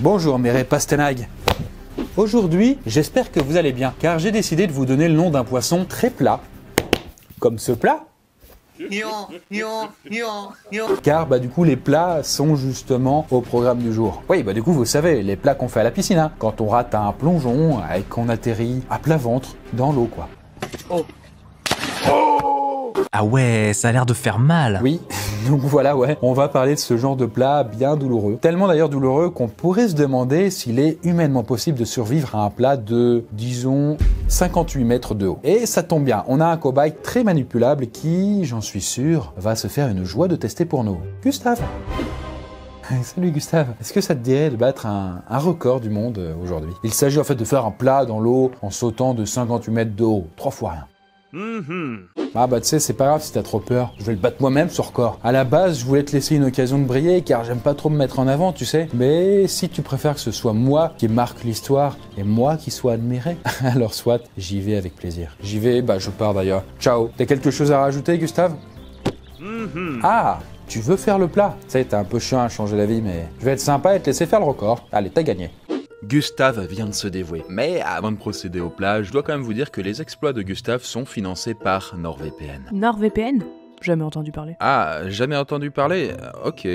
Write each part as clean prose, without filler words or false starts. Bonjour Méré Pastenag. Aujourd'hui, j'espère que vous allez bien, car j'ai décidé de vous donner le nom d'un poisson très plat, comme ce plat. Car du coup les plats sont justement au programme du jour. Oui, du coup vous savez, les plats qu'on fait à la piscine, hein, quand on rate un plongeon et qu'on atterrit à plat ventre dans l'eau quoi. Oh. Oh. Ah ouais, ça a l'air de faire mal. Oui. Donc voilà, ouais, on va parler de ce genre de plat bien douloureux. Tellement d'ailleurs douloureux qu'on pourrait se demander s'il est humainement possible de survivre à un plat de, disons, 58 mètres de haut. Et ça tombe bien, on a un cobaye très manipulable qui, j'en suis sûr, va se faire une joie de tester pour nous. Gustave. Salut Gustave, est-ce que ça te dirait de battre un record du monde aujourd'hui? Il s'agit en fait de faire un plat dans l'eau en sautant de 58 mètres de haut, 3 fois rien. Ah tu sais, c'est pas grave si t'as trop peur, je vais le battre moi-même ce record. À la base, je voulais te laisser une occasion de briller car j'aime pas trop me mettre en avant, tu sais. Mais si tu préfères que ce soit moi qui marque l'histoire et moi qui sois admiré, alors soit, j'y vais avec plaisir. J'y vais, je pars d'ailleurs. Ciao. T'as quelque chose à rajouter, Gustave? Ah, tu veux faire le plat? Tu sais, t'es un peu chiant à changer d'avis, mais je vais être sympa et te laisser faire le record. Allez, t'as gagné. Gustave vient de se dévouer, mais avant de procéder au plat, je dois quand même vous dire que les exploits de Gustave sont financés par NordVPN. NordVPN ? Jamais entendu parler. Ah, jamais entendu parler? Ok,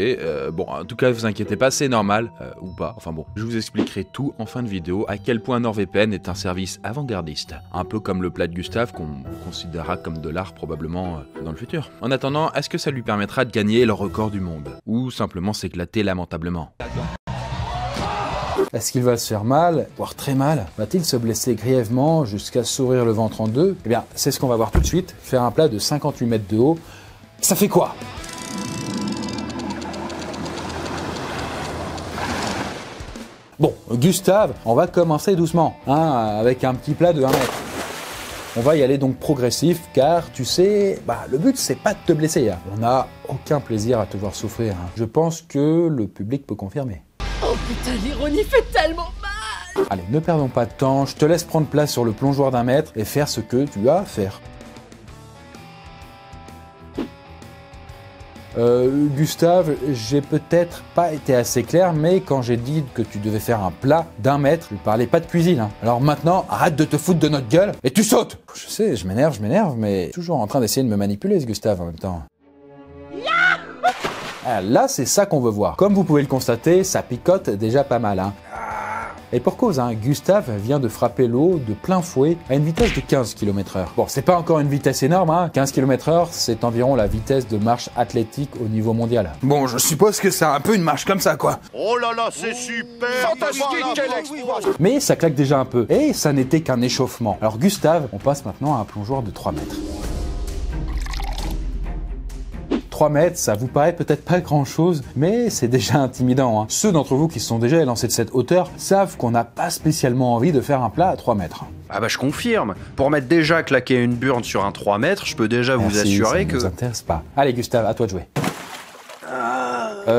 bon, en tout cas, vous inquiétez pas, c'est normal, ou pas, enfin bon. Je vous expliquerai tout en fin de vidéo, à quel point NordVPN est un service avant-gardiste. Un peu comme le plat de Gustave, qu'on considérera comme de l'art probablement dans le futur. En attendant, est-ce que ça lui permettra de gagner le record du monde? Ou simplement s'éclater lamentablement? Est-ce qu'il va se faire mal, voire très mal? Va-t-il se blesser grièvement jusqu'à s'ouvrir le ventre en deux? Eh bien, c'est ce qu'on va voir tout de suite. Faire un plat de 58 mètres de haut, ça fait quoi? Bon, Gustave, on va commencer doucement, hein, avec un petit plat de 1 mètre. On va y aller donc progressif, car tu sais, le but c'est pas de te blesser. Hein. On n'a aucun plaisir à te voir souffrir. Hein. Je pense que le public peut confirmer. Oh putain, l'ironie fait tellement mal! Allez, ne perdons pas de temps, je te laisse prendre place sur le plongeoir d'un mètre et faire ce que tu as à faire. Gustave, j'ai peut-être pas été assez clair, mais quand j'ai dit que tu devais faire un plat d'1 mètre, je parlais pas de cuisine. Hein. Alors maintenant, arrête de te foutre de notre gueule et tu sautes! Je sais, je m'énerve, mais toujours en train d'essayer de me manipuler ce Gustave en même temps. Là, c'est ça qu'on veut voir. Comme vous pouvez le constater, ça picote déjà pas mal. Hein. Et pour cause, hein, Gustave vient de frapper l'eau de plein fouet à une vitesse de 15 km/h. Bon, c'est pas encore une vitesse énorme, hein. 15 km/h, c'est environ la vitesse de marche athlétique au niveau mondial. Bon, je suppose que c'est un peu une marche comme ça, quoi. Oh là là, c'est super! Fantastique, quel exploit! Mais ça claque déjà un peu. Et ça n'était qu'un échauffement. Alors Gustave, on passe maintenant à un plongeoir de 3 mètres. 3 mètres, ça vous paraît peut-être pas grand-chose, mais c'est déjà intimidant. Hein. Ceux d'entre vous qui se sont déjà lancés de cette hauteur savent qu'on n'a pas spécialement envie de faire un plat à 3 mètres. Ah je confirme. Pour m'être déjà claqué une burne sur un 3 mètres, je peux déjà vous assurer que... ça ne nous intéresse pas. Allez Gustave, à toi de jouer.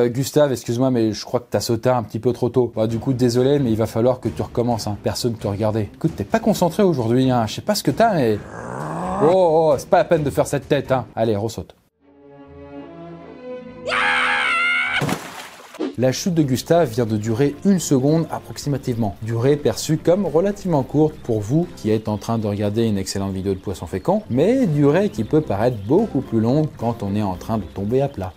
Gustave, excuse-moi, mais je crois que t'as sauté un petit peu trop tôt. Du coup, désolé, mais il va falloir que tu recommences. Hein. Personne te regardait. Écoute, t'es pas concentré aujourd'hui. Hein. Je sais pas ce que t'as, mais... Oh, c'est pas la peine de faire cette tête. Hein. Allez, ressaute. La chute de Gustave vient de durer 1 seconde approximativement. Durée perçue comme relativement courte pour vous qui êtes en train de regarder une excellente vidéo de Poisson Fécond, mais durée qui peut paraître beaucoup plus longue quand on est en train de tomber à plat.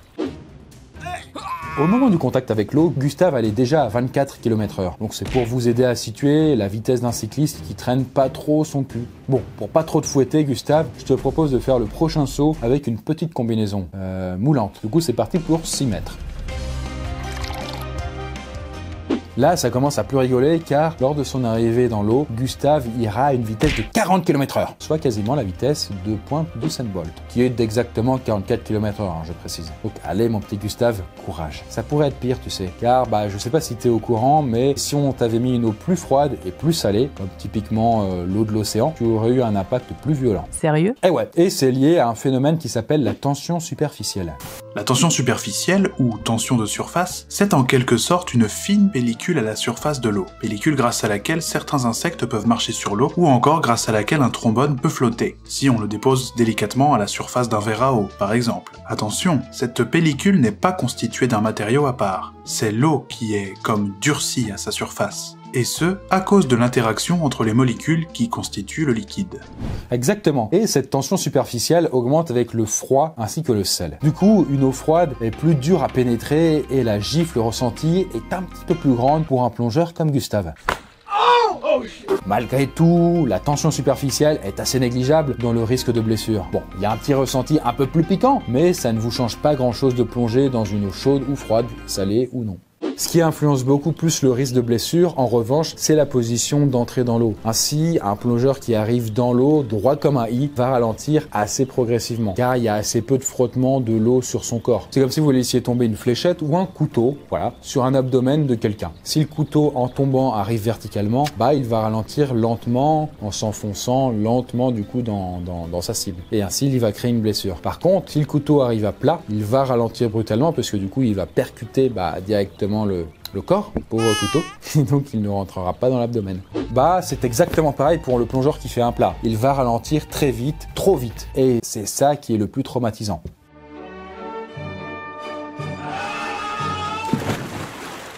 Au moment du contact avec l'eau, Gustave allait déjà à 24 km/h. Donc c'est pour vous aider à situer la vitesse d'un cycliste qui traîne pas trop son cul. Bon, pour pas trop te fouetter Gustave, je te propose de faire le prochain saut avec une petite combinaison moulante. Du coup c'est parti pour 6 mètres. Là, ça commence à plus rigoler car lors de son arrivée dans l'eau, Gustave ira à une vitesse de 40 km/h, soit quasiment la vitesse de pointe du Saint-Bolt, qui est d'exactement 44 km/h, hein, je précise. Donc allez mon petit Gustave, courage. Ça pourrait être pire, tu sais, car je sais pas si t'es au courant, mais si on t'avait mis une eau plus froide et plus salée, comme typiquement l'eau de l'océan, tu aurais eu un impact plus violent. Sérieux? Eh ouais, et c'est lié à un phénomène qui s'appelle la tension superficielle. La tension superficielle, ou tension de surface, c'est en quelque sorte une fine pellicule pellicule à la surface de l'eau, pellicule grâce à laquelle certains insectes peuvent marcher sur l'eau ou encore grâce à laquelle un trombone peut flotter, si on le dépose délicatement à la surface d'un verre à eau, par exemple. Attention, cette pellicule n'est pas constituée d'un matériau à part, c'est l'eau qui est comme durcie à sa surface. Et ce, à cause de l'interaction entre les molécules qui constituent le liquide. Exactement. Et cette tension superficielle augmente avec le froid ainsi que le sel. Du coup, une eau froide est plus dure à pénétrer et la gifle ressentie est un petit peu plus grande pour un plongeur comme Gustave. Malgré tout, la tension superficielle est assez négligeable dans le risque de blessure. Bon, il y a un petit ressenti un peu plus piquant, mais ça ne vous change pas grand-chose de plonger dans une eau chaude ou froide, salée ou non. Ce qui influence beaucoup plus le risque de blessure, en revanche, c'est la position d'entrée dans l'eau. Ainsi, un plongeur qui arrive dans l'eau, droit comme un i, va ralentir assez progressivement, car il y a assez peu de frottement de l'eau sur son corps. C'est comme si vous laissiez tomber une fléchette ou un couteau, voilà, sur un abdomen de quelqu'un. Si le couteau, en tombant, arrive verticalement, bah, il va ralentir lentement, en s'enfonçant lentement du coup dans sa cible. Et ainsi, il va créer une blessure. Par contre, si le couteau arrive à plat, il va ralentir brutalement, parce que du coup, il va percuter directement le corps, le pauvre couteau, et donc il ne rentrera pas dans l'abdomen. Bah, c'est exactement pareil pour le plongeur qui fait un plat. Il va ralentir très vite, trop vite, et c'est ça qui est le plus traumatisant.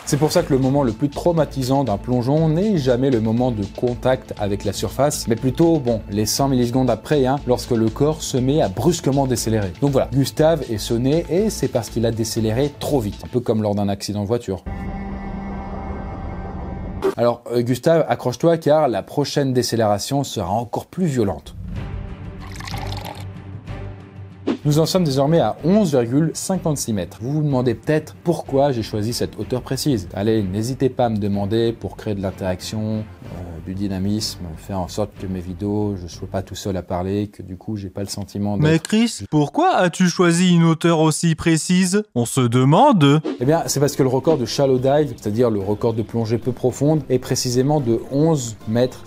C'est pour ça que le moment le plus traumatisant d'un plongeon n'est jamais le moment de contact avec la surface, mais plutôt, bon, les 100 millisecondes après, hein, lorsque le corps se met à brusquement décélérer. Donc voilà, Gustave est sonné et c'est parce qu'il a décéléré trop vite, un peu comme lors d'un accident de voiture. Alors Gustave, accroche-toi car la prochaine décélération sera encore plus violente. Nous en sommes désormais à 11,56 mètres. Vous vous demandez peut-être pourquoi j'ai choisi cette hauteur précise. Allez, n'hésitez pas à me demander pour créer de l'interaction, du dynamisme, faire en sorte que mes vidéos, je ne sois pas tout seul à parler, que du coup, j'ai pas le sentiment de... Mais Chris, pourquoi as-tu choisi une hauteur aussi précise? On se demande. Eh bien, c'est parce que le record de shallow dive, c'est-à-dire le record de plongée peu profonde, est précisément de 11,56 mètres.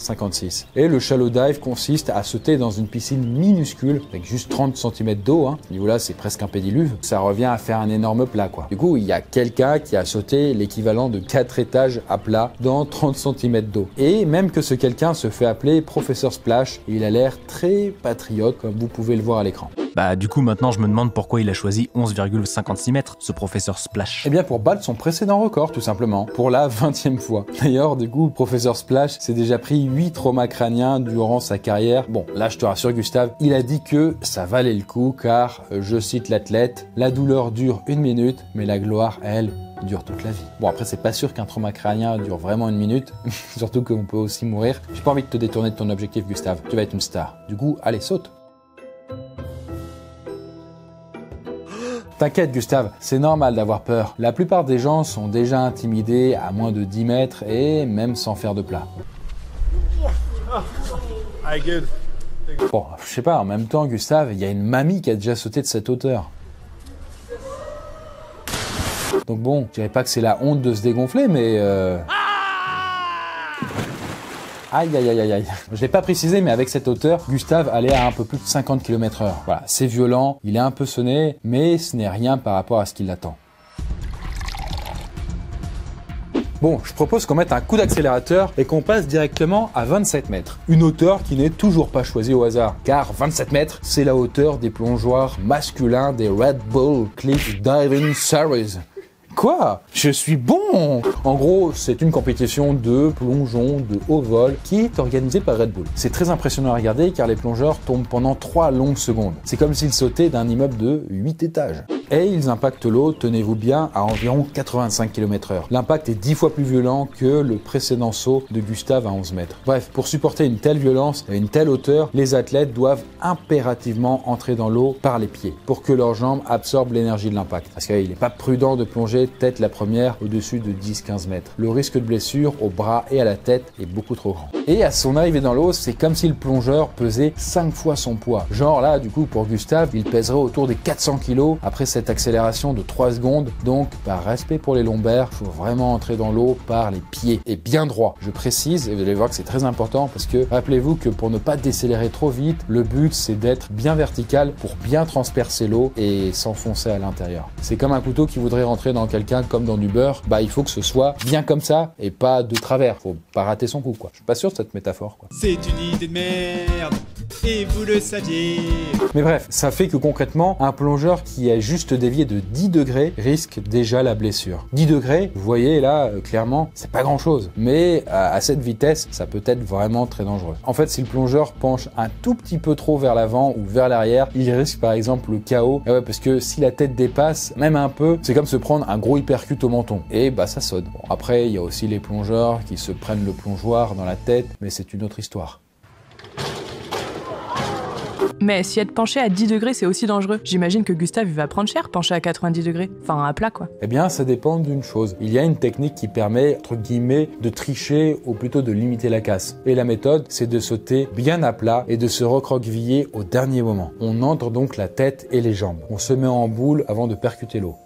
Et le shallow dive consiste à sauter dans une piscine minuscule, avec juste 30 cm d'eau. À ce niveau-là, c'est presque un pédiluve. Ça revient à faire un énorme plat, quoi. Du coup, il y a quelqu'un qui a sauté l'équivalent de 4 étages à plat dans 30 cm d'eau. Et même que ce quelqu'un se fait appeler Professeur Splash, il a l'air très patriote, comme vous pouvez le voir à l'écran. Bah, du coup, maintenant, je me demande pourquoi il a choisi 11,56 mètres, ce Professeur Splash. Eh bien, pour battre son précédent record, tout simplement, pour la 20e fois. D'ailleurs, du coup, Professeur Splash s'est déjà pris 8 traumas crâniens durant sa carrière. Bon, là, je te rassure, Gustave, il a dit que ça valait le coup, car, je cite l'athlète, « La douleur dure 1 minute, mais la gloire, elle, dure toute la vie. » Bon, après, c'est pas sûr qu'un trauma crânien dure vraiment 1 minute, surtout qu'on peut aussi mourir. J'ai pas envie de te détourner de ton objectif, Gustave. Tu vas être une star. Du coup, allez, saute. T'inquiète Gustave, c'est normal d'avoir peur. La plupart des gens sont déjà intimidés à moins de 10 mètres et même sans faire de plat. Bon, je sais pas, en même temps Gustave, il y a une mamie qui a déjà sauté de cette hauteur. Donc bon, je dirais pas que c'est la honte de se dégonfler, mais... Aïe, aïe, aïe, aïe. Je l'ai pas précisé, mais avec cette hauteur, Gustave allait à un peu plus de 50 km/h. Voilà, c'est violent, il est un peu sonné, mais ce n'est rien par rapport à ce qu'il attend. Bon, je propose qu'on mette un coup d'accélérateur et qu'on passe directement à 27 mètres. Une hauteur qui n'est toujours pas choisie au hasard, car 27 mètres, c'est la hauteur des plongeoires masculins des Red Bull Cliff Diving Series. Quoi? Je suis bon! En gros, c'est une compétition de plongeon de haut vol qui est organisée par Red Bull. C'est très impressionnant à regarder car les plongeurs tombent pendant 3 longues secondes. C'est comme s'ils sautaient d'un immeuble de 8 étages. Et ils impactent l'eau, tenez-vous bien, à environ 85 km/h. L'impact est 10 fois plus violent que le précédent saut de Gustave à 11 mètres. Bref, pour supporter une telle violence et une telle hauteur, les athlètes doivent impérativement entrer dans l'eau par les pieds pour que leurs jambes absorbent l'énergie de l'impact. Parce qu'il n'est pas prudent de plonger tête la première au-dessus de 10-15 mètres. Le risque de blessure aux bras et à la tête est beaucoup trop grand. Et à son arrivée dans l'eau, c'est comme si le plongeur pesait 5 fois son poids. Genre là, du coup, pour Gustave, il pèserait autour des 400 kg après cette cette accélération de 3 secondes. Donc, par respect pour les lombaires, il faut vraiment entrer dans l'eau par les pieds et bien droit. Je précise, et vous allez voir que c'est très important parce que rappelez-vous que pour ne pas décélérer trop vite, le but c'est d'être bien vertical pour bien transpercer l'eau et s'enfoncer à l'intérieur. C'est comme un couteau qui voudrait rentrer dans quelqu'un comme dans du beurre, bah il faut que ce soit bien comme ça et pas de travers. Faut pas rater son coup quoi. Je suis pas sûr de cette métaphore quoi. C'est une idée de merde et vous le saviez. Mais bref, ça fait que concrètement, un plongeur qui a juste dévié de 10 degrés risque déjà la blessure. 10 degrés, vous voyez là, clairement, c'est pas grand chose. Mais à cette vitesse, ça peut être vraiment très dangereux. En fait, si le plongeur penche un tout petit peu trop vers l'avant ou vers l'arrière, il risque par exemple le chaos. Et ouais, parce que si la tête dépasse, même un peu, c'est comme se prendre un gros hypercute au menton. Et bah ça sonne. Bon, après, il y a aussi les plongeurs qui se prennent le plongeoir dans la tête, mais c'est une autre histoire. Mais si être penché à 10 degrés, c'est aussi dangereux. J'imagine que Gustave il va prendre cher, penché à 90 degrés. Enfin, à plat, quoi. Eh bien, ça dépend d'une chose. Il y a une technique qui permet, entre guillemets, de tricher ou plutôt de limiter la casse. Et la méthode, c'est de sauter bien à plat et de se recroqueviller au dernier moment. On entre donc la tête et les jambes. On se met en boule avant de percuter l'eau.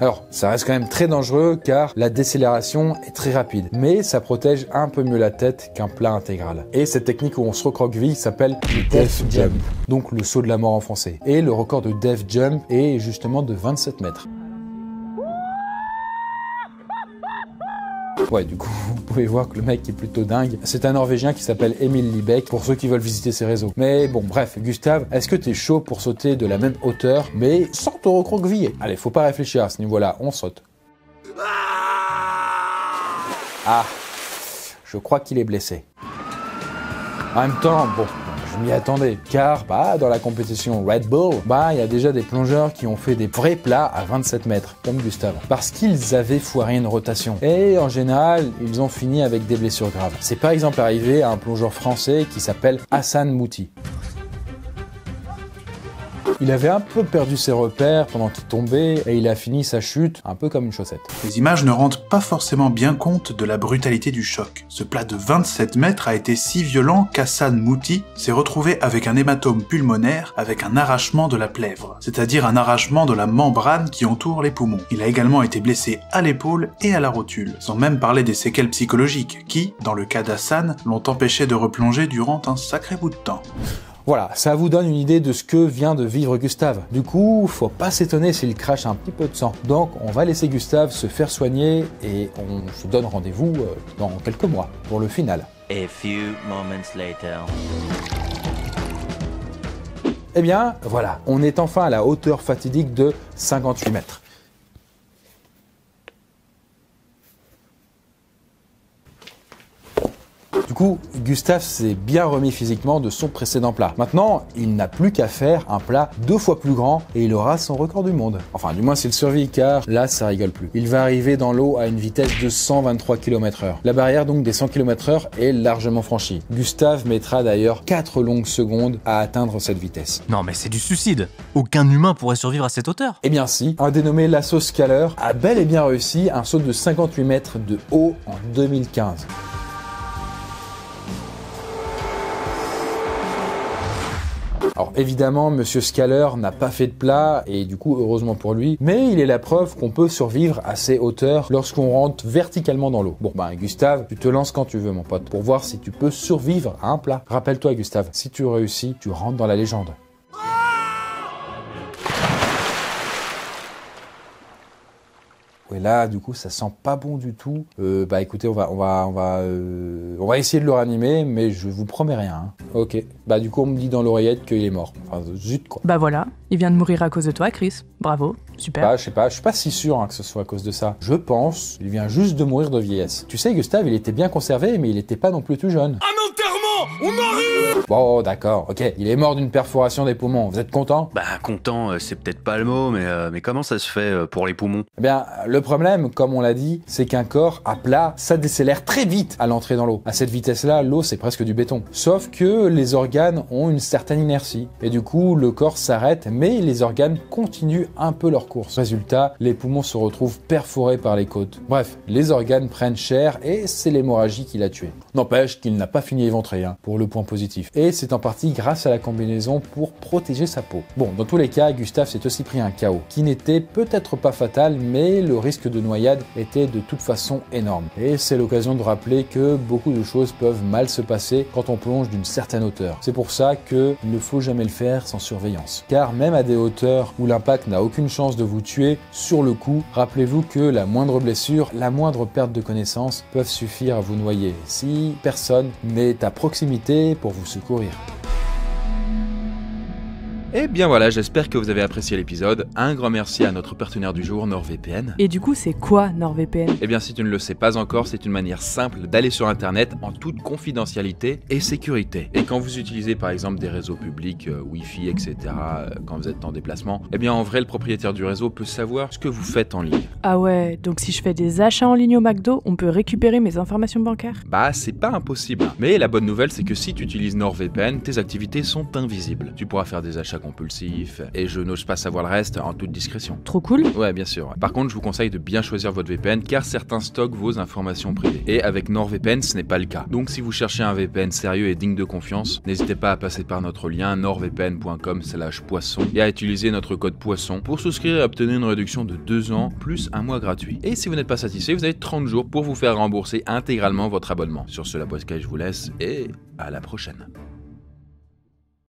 Alors, ça reste quand même très dangereux car la décélération est très rapide, mais ça protège un peu mieux la tête qu'un plat intégral. Et cette technique où on se recroqueville s'appelle le death jump, donc le saut de la mort en français. Et le record de death jump est justement de 27 mètres. Ouais, du coup, vous pouvez voir que le mec est plutôt dingue. C'est un Norvégien qui s'appelle Emil Libeck, pour ceux qui veulent visiter ses réseaux. Mais bon, bref, Gustave, est-ce que t'es chaud pour sauter de la même hauteur, mais sans te recroqueviller? Allez, faut pas réfléchir à ce niveau-là, on saute. Ah, je crois qu'il est blessé. En même temps, bon... Je m'y attendais, car bah, dans la compétition Red Bull, bah, il y a déjà des plongeurs qui ont fait des vrais plats à 27 mètres, comme Gustave, parce qu'ils avaient foiré une rotation. Et en général, ils ont fini avec des blessures graves. C'est par exemple arrivé à un plongeur français qui s'appelle Hassan Mouti. Il avait un peu perdu ses repères pendant qu'il tombait et il a fini sa chute un peu comme une chaussette. Les images ne rendent pas forcément bien compte de la brutalité du choc. Ce plat de 27 mètres a été si violent qu'Hassan Mouti s'est retrouvé avec un hématome pulmonaire avec un arrachement de la plèvre, c'est-à-dire un arrachement de la membrane qui entoure les poumons. Il a également été blessé à l'épaule et à la rotule, sans même parler des séquelles psychologiques qui, dans le cas d'Hassan, l'ont empêché de replonger durant un sacré bout de temps. Voilà, ça vous donne une idée de ce que vient de vivre Gustave. Du coup, faut pas s'étonner s'il crache un petit peu de sang. Donc, on va laisser Gustave se faire soigner et on se donne rendez-vous dans quelques mois pour le final. A few moments later. Eh bien, voilà, on est enfin à la hauteur fatidique de 58 mètres. Du coup, Gustave s'est bien remis physiquement de son précédent plat. Maintenant, il n'a plus qu'à faire un plat 2 fois plus grand et il aura son record du monde. Enfin, du moins s'il survit, car là, ça rigole plus. Il va arriver dans l'eau à une vitesse de 123 km/h. La barrière donc des 100 km/h est largement franchie. Gustave mettra d'ailleurs 4 longues secondes à atteindre cette vitesse. Non mais c'est du suicide. Aucun humain pourrait survivre à cette hauteur. Eh bien si, un dénommé Lasso Scaler a bel et bien réussi un saut de 58 mètres de haut en 2015. Alors évidemment, monsieur Scaler n'a pas fait de plat et du coup, heureusement pour lui, mais il est la preuve qu'on peut survivre à ces hauteurs lorsqu'on rentre verticalement dans l'eau. Bon ben Gustave, tu te lances quand tu veux mon pote, pour voir si tu peux survivre à un plat. Rappelle-toi Gustave, si tu réussis, tu rentres dans la légende. Et là, du coup, ça sent pas bon du tout. Bah écoutez, on va essayer de le ranimer, mais je vous promets rien. Hein. Ok. Bah du coup, on me dit dans l'oreillette qu'il est mort. Enfin, zut quoi. Bah voilà, il vient de mourir à cause de toi, Chris. Bravo, super. Bah je sais pas, je suis pas si sûr hein, que ce soit à cause de ça. Je pense, il vient juste de mourir de vieillesse. Tu sais, Gustave, il était bien conservé, mais il était pas non plus tout jeune. Un enterrement, on arrive. Bon, d'accord, ok. Il est mort d'une perforation des poumons. Vous êtes content? Bah content, c'est peut-être pas le mot, mais comment ça se fait pour les poumons? Eh bien, le problème, comme on l'a dit, c'est qu'un corps à plat, ça décélère très vite à l'entrée dans l'eau. À cette vitesse-là, l'eau, c'est presque du béton. Sauf que les organes ont une certaine inertie. Et du coup, le corps s'arrête, mais les organes continuent un peu leur course. Résultat, les poumons se retrouvent perforés par les côtes. Bref, les organes prennent cher et c'est l'hémorragie qui l'a tué. N'empêche qu'il n'a pas fini éventré, hein, pour le point positif. sportif. Et c'est en partie grâce à la combinaison pour protéger sa peau. Bon, dans tous les cas, Gustave s'est aussi pris un KO, qui n'était peut-être pas fatal, mais le risque de noyade était de toute façon énorme. Et c'est l'occasion de rappeler que beaucoup de choses peuvent mal se passer quand on plonge d'une certaine hauteur. C'est pour ça qu'il ne faut jamais le faire sans surveillance. Car même à des hauteurs où l'impact n'a aucune chance de vous tuer, sur le coup, rappelez-vous que la moindre blessure, la moindre perte de connaissance peuvent suffire à vous noyer si personne n'est à proximité pour vous secourir. Et bien voilà, j'espère que vous avez apprécié l'épisode. Un grand merci à notre partenaire du jour, NordVPN. Et du coup, c'est quoi NordVPN? Eh bien, si tu ne le sais pas encore, c'est une manière simple d'aller sur Internet en toute confidentialité et sécurité. Et quand vous utilisez par exemple des réseaux publics, Wi-Fi, etc., quand vous êtes en déplacement, eh bien en vrai, le propriétaire du réseau peut savoir ce que vous faites en ligne. Ah ouais, donc si je fais des achats en ligne au McDo, on peut récupérer mes informations bancaires? Bah, c'est pas impossible. Mais la bonne nouvelle, c'est que si tu utilises NordVPN, tes activités sont invisibles. Tu pourras faire des achats compulsif, et je n'ose pas savoir le reste, en toute discrétion. Trop cool. Ouais, bien sûr. Par contre, je vous conseille de bien choisir votre VPN, car certains stockent vos informations privées. Et avec NordVPN, ce n'est pas le cas. Donc si vous cherchez un VPN sérieux et digne de confiance, n'hésitez pas à passer par notre lien nordvpn.com/poisson et à utiliser notre code poisson pour souscrire et obtenir une réduction de 2 ans plus 1 mois gratuit. Et si vous n'êtes pas satisfait, vous avez 30 jours pour vous faire rembourser intégralement votre abonnement. Sur ce, la Poiscaille, je vous laisse et à la prochaine.